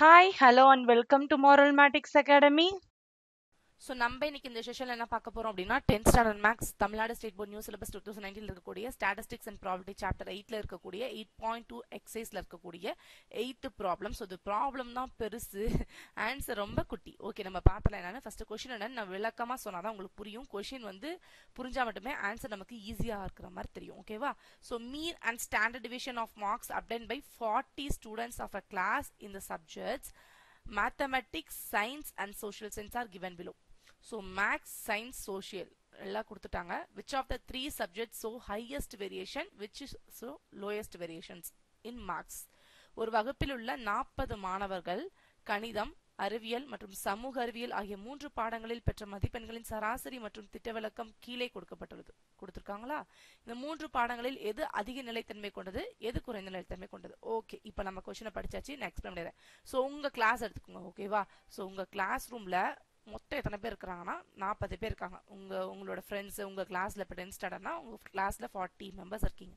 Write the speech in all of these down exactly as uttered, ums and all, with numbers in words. Hi, hello, and welcome to Marvelmatix Academy. So, நம்ம இன்னைக்கு இந்த செஷன்ல என்ன பார்க்க போறோம் அப்படினா tenth standard maths Tamil Nadu state board new syllabus twenty nineteen ல இருக்கக்கூடிய statistics and probability chapter eight ல இருக்கக்கூடிய eight point two exercise ல இருக்கக்கூடிய eighth problem. So the problem தான் பெருசு, ஆன்சர் ரொம்ப குட்டி. ஓகே, நம்ம பார்த்தலாம் என்னன்னா first question என்னன்னா நான் விளக்கமா சொன்னாதான் உங்களுக்கு புரியும். question வந்து புரிஞ்சா மட்டுமே ஆன்சர் நமக்கு ஈஸியா இருக்குற மாதிரி தெரியும். ஓகேவா? So mean and standard deviation of marks obtained by forty students of a class in the subjects mathematics, science and social science are given below. So, Max, Science, Social, which of the three subjects show highest variation, which is so lowest variations in marks? ஒரு வகுப்பில் உள்ள நாற்பது மாணவர்கள் கணிதம், அறிவியல் மற்றும் சமூக அறிவியல் ஆகிய மூன்று பாடங்களில் பெற்ற மதிப்பெண்களின் சராசரி மற்றும் திட்டவிலக்கம் கீழே கொடுக்கப்பட்டுள்ளது. கொடுத்திருக்காங்களா? இந்த மூன்று பாடங்களில் எது அதிக நிலைத்தன்மை கொண்டது, எது குறைந்த நிலைத்தன்மை கொண்டது? ஓகே, இப்போ நம்ம क्वेश्चन படிச்சாச்சு. நெக்ஸ்ட் நம்ம நேரா சோ உங்க கிளாஸ் எடுத்துக்கோங்க. ஓகேவா? சோ உங்க கிளாஸ் ரூம்ல மொத்தம் எத்தனை பேர் இருக்காங்கன்னா forty பேர் இருக்காங்க. உங்க உங்களோட ஃப்ரெண்ட்ஸ் உங்க கிளாஸ்ல இப்ப tenth standardனா உங்க கிளாஸ்ல forty மெம்பர்ஸ் இருக்கீங்க.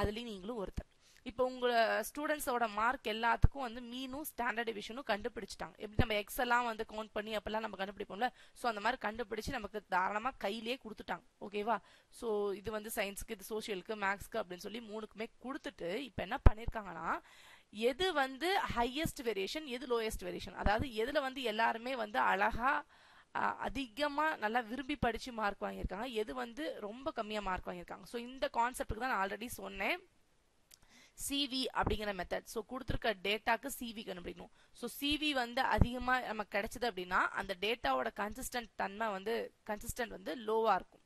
அதுலயும் நீங்களும் ஒருத்தர். இப்போ உங்க ஸ்டூடண்ட்ஸோட மார்க் எல்லாத்துக்கும் வந்து மீனும் ஸ்டாண்டர்ட் டிவிஷனும் கண்டுபிடிச்சிட்டாங்க. எப்படி நம்ம எக்ஸ் எல்லாம் வந்து கவுண்ட் பண்ணி அப்பலாம் நம்ம கண்டுபிடிப்போம்ல, சோ அந்த மாதிரி கண்டுபிடிச்சு நமக்கு தாராளமா கையிலேயே கொடுத்துட்டாங்க. ஓகேவா? சோ இது வந்து சயின்ஸ்க்கு, இது சோஷியலுக்கு, மேக்ஸ்க்கு அப்படின்னு சொல்லி மூணுக்குமே கொடுத்துட்டு இப்போ என்ன பண்ணிருக்காங்கன்னா எது வந்து ஹையஸ்ட் வேரியேஷன், எது லோயஸ்ட் வேரியேஷன், அதாவது எதுல வந்து எல்லாருமே வந்து அழகா அதிகமா நல்லா விரும்பி படிச்சு மார்க் வாங்கியிருக்காங்க, எது வந்து ரொம்ப கம்மியா மார்க் வாங்கியிருக்காங்க. ஸோ இந்த கான்செப்டுக்கு தான் நான் ஆல்ரெடி சொன்னேன் சிவி அப்படிங்கிற மெத்தட். ஸோ கொடுத்துருக்க டேட்டாக்கு சிவி கண்டுபிடிக்கணும். ஸோ சிவி வந்து அதிகமா நமக்கு கிடைச்சது அப்படின்னா அந்த டேட்டாவோட கன்சிஸ்டன்ட் தன்மை வந்து கன்சிஸ்டன்ட் வந்து லோவா இருக்கும்.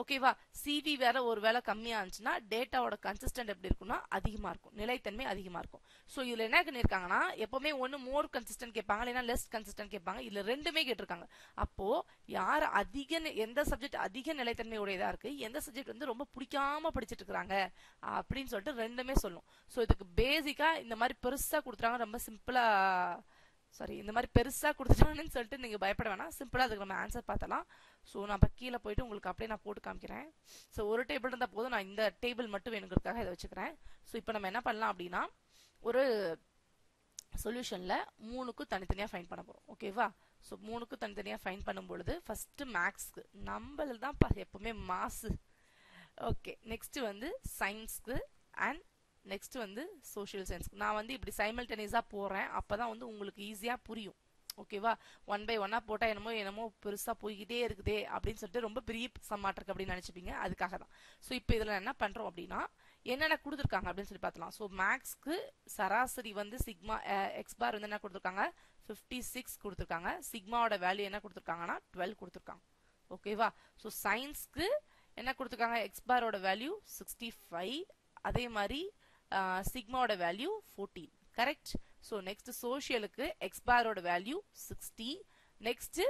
ஓகேவா? சிவி வேற ஒரு வேலை கம்மியா இருந்துச்சுன்னா டேட்டாவோட கன்சிஸ்டன்ட் எப்படி இருக்கும்னா அதிகமா இருக்கும், நிலைத்தன்மை அதிகமா இருக்கும். ஸோ இதுல என்ன பண்ணிருக்காங்கன்னா எப்பவுமே ஒன்னு மோர் கன்சிஸ்டன்ட் கேட்பாங்க, இல்லைன்னா லெஸ் கன்சிஸ்டன்ட் கேட்பாங்க. இதுல ரெண்டுமே கேட்டிருக்காங்க. அப்போ யார் அதிக, எந்த சப்ஜெக்ட் அதிக நிலைத்தன்மை உடையதா இருக்கு, எந்த சப்ஜெக்ட் வந்து ரொம்ப பிடிக்காம படிச்சுட்டு இருக்காங்க அப்படின்னு சொல்லிட்டு ரெண்டுமே சொல்லும். ஸோ இதுக்கு பேசிக்கா இந்த மாதிரி பெருசா கொடுத்துறாங்க, ரொம்ப சிம்பிளா சாரி இந்த மாதிரி பெருசா கொடுத்துட்டாங்கன்னு சொல்லிட்டு நீங்க பயப்பட வேணாம். சிம்பிளா அதுக்கு நம்ம ஆன்சர் பார்த்தலாம். ஸோ நான் கீழே போயிட்டு உங்களுக்கு அப்படியே நான் போட்டு காமிக்கிறேன். ஸோ ஒரு டேபிள் இருந்தால் போதும், நான் இந்த டேபிள் மட்டும் வேணுங்கிறதுக்காக இதை வச்சுக்கிறேன். ஸோ இப்போ நம்ம என்ன பண்ணலாம் அப்படின்னா ஒரு சொல்யூஷன்ல மூணுக்கும் தனித்தனியா ஃபைன் பண்ண போறோம். ஓகேவா? ஸோ மூணுக்கும் தனித்தனியா ஃபைன் பண்ணும்பொழுது ஃபர்ஸ்ட் மேக்ஸ்க்கு நம்மள தான் எப்பவுமே மாஸ். ஓகே, நெக்ஸ்ட் வந்து சயின்ஸ்க்கு அண்ட் நெக்ஸ்ட் வந்து சோஷியல் சயின்ஸ்க்கு. நான் வந்து இப்படி சைமல்டேனியஸா போறேன், அப்பதான் வந்து உங்களுக்கு ஈஸியா புரியும். ஓகேவா? ஒன் பை ஒன்னா போட்டா என்னமோ என்னமோ பெருசா போய்கிட்டே இருக்குதே அப்படின்னு சொல்லிட்டு ரொம்ப பெரிய சமாட்டிருக்கு அப்படின்னு நினைச்சுப்பீங்க. அதுக்காக தான். ஸோ இப்போ இதுல என்ன பண்றோம் அப்படின்னா என்னென்ன கொடுத்துருக்காங்க அப்படின்னு சொல்லி பார்த்தலாம். ஸோ மேக்ஸ்க்கு சராசரி வந்து சிக்மா எக்ஸ் பார் வந்து என்ன கொடுத்துருக்காங்க, ஃபிஃப்டி சிக்ஸ் கொடுத்துருக்காங்க. சிக்மாவோட வேல்யூ என்ன கொடுத்துருக்காங்கன்னா டுவெல் கொடுத்துருக்காங்க. ஓகேவா? ஸோ சயின்ஸ்க்கு என்ன கொடுத்துருக்காங்க, எக்ஸ் பாரோட வேல்யூ சிக்ஸ்டி ஃபைவ், அதே மாதிரி சிக்மாவோட value fourteen. Correct? So next சோஷியலுக்கு எக்ஸ் பாரோட வேல்யூ சிக்ஸ்டி, நெக்ஸ்ட்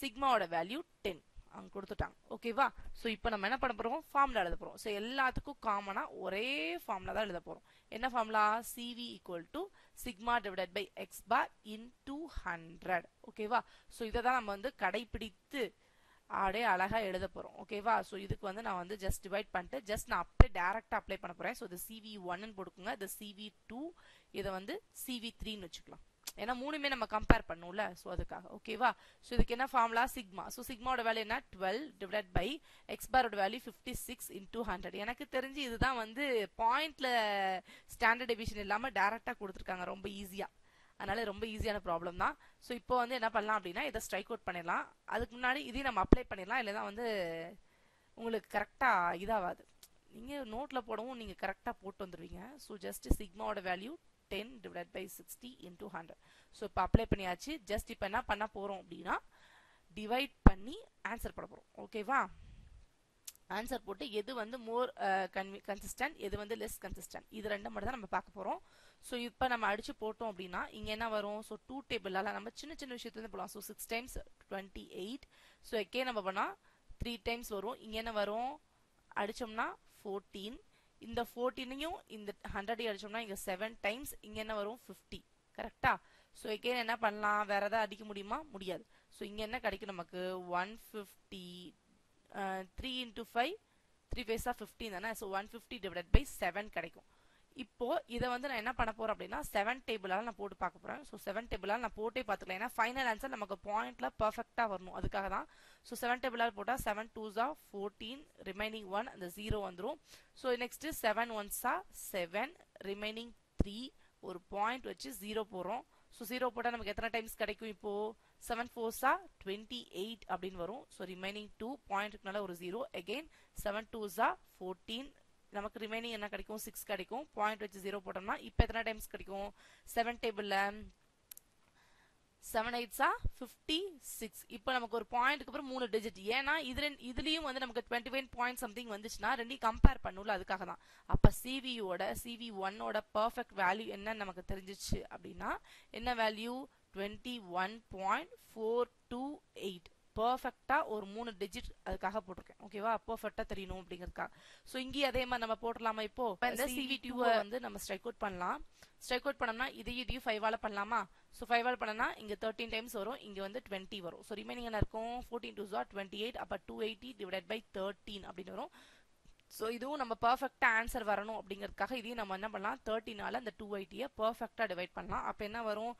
சிக்மாவோட வேல்யூ டென் அங்க கொடுத்துட்டாங்க. ஓகேவா? ஸோ இப்போ நம்ம என்ன பண்ண போறோம், ஃபார்முலா எழுத போறோம். ஸோ எல்லாத்துக்கும் காமனா ஒரே ஃபார்முலா தான் எழுத போறோம். என்ன formula, CV equal to sigma divided by X bar into hundred. ஓகேவா? ஸோ இதை தான் நம்ம வந்து கடைபிடித்து அப்படியே அழகா எழுத போறோம். ஓகேவா? ஸோ இதுக்கு வந்து நான் வந்து ஜஸ்ட் டிவைட் பண்ணிட்டு ஜஸ்ட் நான் அப்படியே டைரக்டா அப்ளை பண்ண போறேன். ஸோ இது சிவி ஒன்னு போட்டுக்கோங்க, இது சிவி டூ, இதை வந்து சிவி த்ரீன்னு வச்சுக்கலாம். ஏன்னா மூணுமே நம்ம கம்பேர் பண்ணும்ல, ஸோ அதுக்காக. ஓகேவா? ஸோ இதுக்கு என்ன ஃபார்முலா, சிக்மா. ஸோ சிக்மாவோட வேல்யூ என்ன, டுவெல் டிவைட் பை எக்ஸ் பாரோட value fifty six into hundred. எனக்கு தெரிஞ்சு இதுதான் வந்து பாயிண்ட்ல ஸ்டாண்டர்ட் டிவிஷன் இல்லாம டைரக்டா கொடுத்துருக்காங்க, ரொம்ப ஈஸியா. அதனால ரொம்ப ஈஸியான ப்ராப்ளம் தான். ஸோ இப்போ வந்து என்ன பண்ணலாம் அப்படின்னா இதை ஸ்ட்ரைக் அவுட் பண்ணிடலாம். அதுக்கு முன்னாடி இதையும் நம்ம அப்ளை பண்ணிடலாம், இல்லைன்னா வந்து உங்களுக்கு கரெக்டாக இதாகாது. நீங்கள் நோட்டில் போடவும் நீங்கள் கரெக்டாக போட்டு வந்துடுவீங்க. ஸோ ஜஸ்ட் சிக்மாவோட value ten divide by sixty into hundred. So இப்போ அப்ளை பண்ணியாச்சு. ஜஸ்ட் இப்போ என்ன பண்ண போகிறோம் அப்படின்னா டிவைட் பண்ணி ஆன்சர் பண்ண போகிறோம். ஓகேவா? ஆன்சர் போட்டு எது வந்து மோர் கன்சிஸ்டன்ட், எது வந்து லெஸ் கன்சிஸ்டன்ட், இது ரெண்டு மட்டும் தான் நம்ம பார்க்க போகிறோம். ஸோ இப்போ நம்ம அடிச்சு போட்டோம் அப்படின்னா இங்கே என்ன வரும், ஸோ டூ டேபிளால நம்ம சின்ன சின்ன விஷயத்துலேருந்து போகலாம். So six times twenty eight so எக்கே நம்ம பண்ணால் த்ரீ டைம்ஸ் வரும். இங்கே என்ன வரும், அடித்தோம்னா ஃபோர்டீன், இந்த ஃபோர்டீனையும் இந்த ஹண்ட்ரடையும் அடித்தோம்னா இங்கே செவன் டைம்ஸ், இங்கே என்ன வரும் ஃபிஃப்டி. கரெக்டா? ஸோ எக்கே என்ன பண்ணலாம், வேற ஏதாவது அடிக்க முடியுமா, முடியாது. ஸோ இங்கே என்ன கிடைக்கும் நமக்கு, one fifty three into five, three five fifteen தானே. So one fifty divide by seven கிடைக்கும். இப்போ இதை வந்து நான் என்ன பண்ண போறேன் அப்படினா seven டேபிளால நான் போட்டு பார்க்க போறேன். சோ seven டேபிளால நான் போட்டே பார்த்துக்கலாம். ஏனா ஃபைனல் ஆன்சர் நமக்கு பாயிண்ட்ல பெர்ஃபெக்ட்டா வரணும். அதுக்காக தான் சோ seven டேபிளால போட்டா seven twos are fourteen remaining one அந்த zero வந்துரும். So next seven ones are seven remaining three ஒரு பாயிண்ட் வச்சு zero போறோம். சோ zero போட்டா நமக்கு எத்தனை டைம்ஸ் கிடைக்கும் இப்போ seven fours are twenty-eight அப்படிን வரும். சோ ரிமைனிங் two பாயிண்ட்க்குனால ஒரு zero again seven twos are fourteen நமக்கு remaining என்ன கிடைக்கும் six கிடைக்கும். point வச்சு zero போட்டோம்னா இப்போ எத்தனை டைம்ஸ் கிடைக்கும் seven டேபிள்ல seven eights are fifty-six. இப்போ நமக்கு ஒரு பாயிண்ட்க்கு அப்புறம் மூணு டிஜிட். ஏனா இதுல இதுலயும் வந்து நமக்கு twenty-one point something வந்துச்சுனா ரெண்டி கம்பேர் பண்ணனும்ல. அதுக்காக தான் அப்ப C V U ஓட C V one ஓட perfect value என்ன நமக்கு தெரிஞ்சிச்சு அப்படினா என்ன value twenty-one point four two eight. perfectா ஒரு மூணு டிஜிட் அதுக்காக போட்டுருக்கேன். ஓகேவா perfectா தெரியணும் அப்படிங்கறதுக்காக. சோ இங்க அதே மாதிரி நம்ம போடலாமா இப்போ இந்த C V two வந்து நம்ம ஸ்ட்ரைக் அவுட் பண்ணலாம். ஸ்ட்ரைக் அவுட் பண்ணோம்னா இதையும் இதையும் five ஆல பண்ணலாமா. சோ five ஆல பண்ணனா இங்க thirteen டைம்ஸ் வரும், இங்க வந்து twenty வரும். சோ ரிமைனிங் என்ன இருக்கும் fourteen twos are twenty-eight அப்ப two eighty divided by thirteen அப்படி வரும். சோ இதுவும் நம்ம பெர்ஃபெக்ட்டா ஆன்சர் வரணும் அப்படிங்கறதுக்காக இதையும் நம்ம என்ன பண்ணலாம் thirteen ஆல அந்த two eighty பெர்ஃபெக்ட்டா டிவைட் பண்ணலாம். அப்ப என்ன வரும்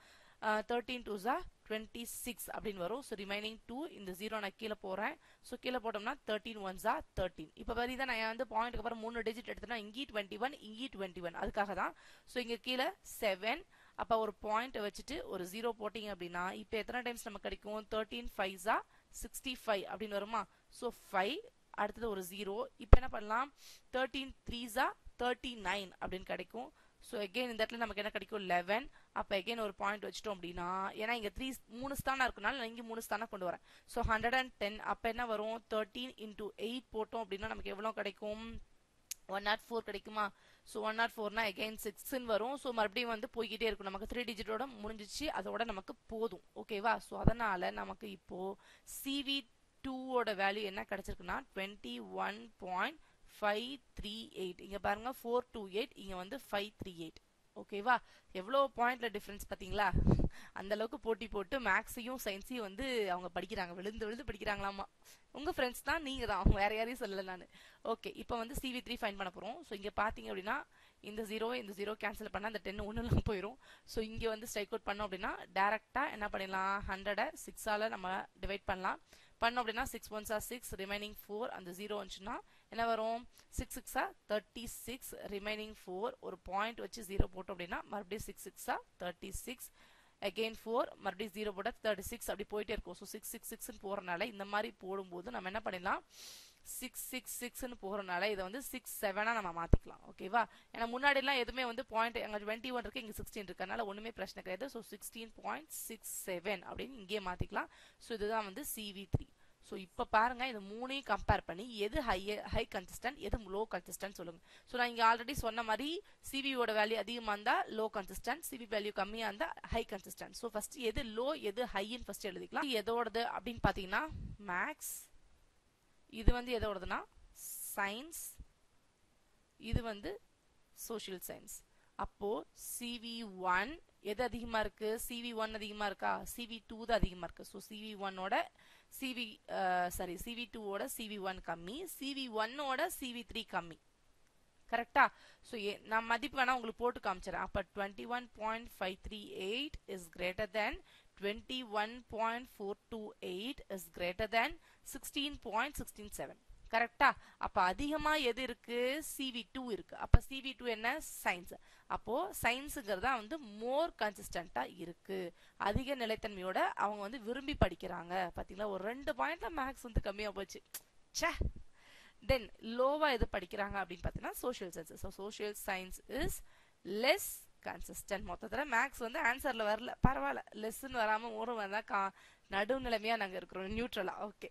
Uh, thirteen twos are twenty-six அப்படின் வரும். so remaining two இந்த zero நான் கீழ போகிறேன். so கீழ போட்டம்னா thirteen ones are thirteen. இப்ப வரிதான் நான் வந்து point கப்பரம் மூன்று digit எடுத்துனா இங்கி twenty-one இங்கி twenty-one அதுக்காக தான். so இங்க கீழ seven அப்பா ஒரு point வச்சிட்டு ஒரு zero போட்டீங்க அப்படினா இப்ப எத்தனை டைம்ஸ் நம்ம கடிக்கும் thirteen fives are sixty-five அப்படின் வருமா. so five அடுத்தது ஒரு zero. இப்ப என்ன பண்ணலாம் thirteen threes are thirty-nine அப்படின் கடிக்கும். so again in that la namakku enna kadikku eleven appa again or point vechitom appadina ena inga three three sthana iruknal na inga three sthana kondu varan. so one ten appa enna varum thirteen into eight potom appadina namakku evlo kadikkum one oh four kadikuma. so one oh four na again six in varum. so marubadiyum vandu poikitte irukum namakku three digit oda mudinjichi adoda namakku podum. okay va. so adanal namakku ipo C V two oda value enna kadachirukna twenty-one point five three eight. இங்க பாருங்க four two eight இங்க வந்து five three eight. okay வா எவ்வளோ பாயிண்ட்ல difference பாத்தீங்களா. அந்த அளவுக்கு போட்டி போட்டு மேக்ஸையும் சயின்ஸையும் வந்து அவங்க படிக்கிறாங்க. விழுந்து விழுந்து படிக்கிறாங்களாமா. உங்க ஃப்ரெண்ட்ஸ் தான், நீங்க தான், அவங்க வேற யாரையும் சொல்லல நான். ஓகே இப்போ வந்து C V three ஃபைண்ட் பண்ண போறோம். ஸோ இங்க பாத்தீங்க அப்படின்னா இந்த ஜீரோ இந்த ஜீரோ கேன்சல் பண்ணா அந்த டென் ஒன்னுல போயிடும். ஸோ இங்க வந்து ஸ்ட்ரைக் அவுட் பண்ணோம் அப்படின்னா டைரக்டா என்ன பண்ணிடலாம் ஹண்ட்ரட சிக்ஸால நம்ம டிவைட் பண்ணலாம். பண்ணோம் அப்படின்னா six ones are six remaining four அந்த ஜீரோ வந்துச்சுன்னா என்ன வரும் சிக்ஸ் சிக்ஸா தேர்ட்டி சிக்ஸ் ரிமைனிங் ஃபோர் ஒரு பாயிண்ட் வச்சு ஜீரோ போட்டோம் அப்படின்னா மறுபடியும் சிக்ஸ் சிக்ஸா தேர்ட்டி சிக்ஸ் அகெயின் ஃபோர் மறுபடியும் ஜீரோ போட்டா தேர்ட்டி சிக்ஸ் அப்படி போயிட்டே இருக்கும். ஸோ சிக்ஸ் சிக்ஸ் சிக்ஸ்ன்னு போறதுனால இந்த மாதிரி போடும்போது நம்ம என்ன பண்ணிடலாம் சிக்ஸ் சிக்ஸ் சிக்ஸ்ன்னு போகிறனால இதை வந்து சிக்ஸ் செவனா நம்ம மாத்திக்கலாம். ஓகேவா ஏன்னா முன்னாடி எல்லாம் எதுவுமே வந்து பாயிண்ட் எங்க டுவெண்ட்டி ஒன் இருக்கு இங்க சிக்ஸ்டீன் இருக்கனால ஒண்ணுமே பிரச்சனை கிடையாது. So sixteen point six seven அப்படின்னு இங்கே மாத்திக்கலாம். ஸோ இதுதான் வந்து C V three. ஸோ இப்போ பாருங்க இது மூணையும் கம்பேர் பண்ணி எது ஹை ஹை கன்சிஸ்டன்ட் எது லோ கன்சிஸ்டன்ட் சொல்லுங்க. ஸோ நான் இங்கே ஆல்ரெடி சொன்ன மாதிரி சிவியோட வேல்யூ அதிகமாக இருந்தால் லோ கன்சிஸ்டன்ட், சிவி வேல்யூ கம்மியாக இருந்தால் ஹை கன்சிஸ்டன்ட். ஸோ ஃபர்ஸ்ட் எது லோ எது ஹைன்னு ஃபர்ஸ்ட் எழுதிக்கலாம். எதோடது அப்படின்னு பார்த்தீங்கன்னா மேக்ஸ், இது வந்து எதோடதுன்னா சயின்ஸ், இது வந்து சோஷியல் சயின்ஸ். அப்போ C V one எது அதிகமா இருக்கு, C V one அதிகமா இருக்கா, C V two தான் அதிகமா இருக்கு. ஸோ C V one ஓட CV sorry C V two ஓட C V one கம்மி, C V one ஓட C V three கம்மி. கரெக்டா. ஸோ நான் மதிப்பு வேணா உங்களுக்கு போட்டு காமிச்சிடறேன். அப்போ twenty one point five three eight is greater than twenty one point four two eight is greater than sixteen point sixteen seven. கரெக்டா. அப்ப அதிகமா எது இருக்கு C V two இருக்கு. அப்ப C V two என்ன சயின்ஸ். அப்போ சயின்ஸுங்கிறதா வந்து மோர் கன்சிஸ்டண்டா இருக்கு, அதிக நிலைத்தன்மையோட அவங்க வந்து விரும்பி படிக்கிறாங்க. பாத்தீங்களா ஒரு ரெண்டு பாயிண்ட்ல மேக்ஸ் வந்து கம்மியா போச்சு. சே தென் லோவா எது படிக்கிறாங்க அப்படின்னு பாத்தீங்கன்னா social science. So social science is less consistent. மொத்தத்துல மேக்ஸ் வந்து ஆன்சர்ல வரல, பரவாயில்ல, லெஸ்ன்னு வராம ஒரு நடுநிலைமையா நாங்க இருக்கிறோம், நியூட்ரலா. ஓகே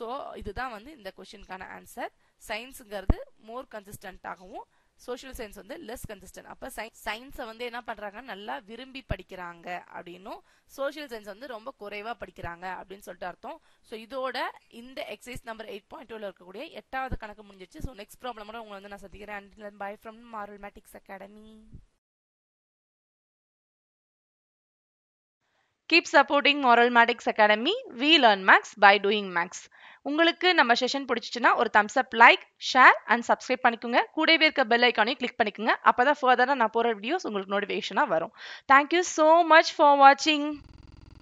ஸோ இதுதான் வந்து இந்த கொஸ்டினுக்கான ஆன்சர். சயின்ஸுங்கிறது மோர் கன்சிஸ்டன்டாகவும் சோஷியல் சயின்ஸ் வந்து லெஸ் கன்சிஸ்டன்ட். அப்ப சயின்ஸை வந்து என்ன பண்றாங்க நல்லா விரும்பி படிக்கிறாங்க அப்படின்னும் சோஷியல் சயின்ஸ் வந்து ரொம்ப குறைவா படிக்கிறாங்க அப்படின்னு சொல்லிட்டு அர்த்தம். ஸோ இதோட இந்த எக்ஸசைஸ் நம்பர் எயிட் பாயிண்ட் டூல இருக்கக்கூடிய எட்டாவது கணக்கு முடிஞ்சிச்சு. ஸோ நெக்ஸ்ட் ப்ராப்ளமோட உங்களை வந்து நான் சந்திக்கிறேன். Bye from Marvelmatix academy. Keep supporting Marvelmatix Academy. We learn max by doing max. உங்களுக்கு நம்ம செஷன் பிடிச்சிச்சுன்னா ஒரு thumbs up, like, share and subscribe பண்ணிக்கோங்க. கூடவே இருக்க bell icon-ஐ click பண்ணிக்கோங்க. அப்பதான் ஃபர்தரா நான் போற வீடியோஸ் உங்களுக்கு நோட்டிஃபிகேஷனா வரும். Thank you so much for watching.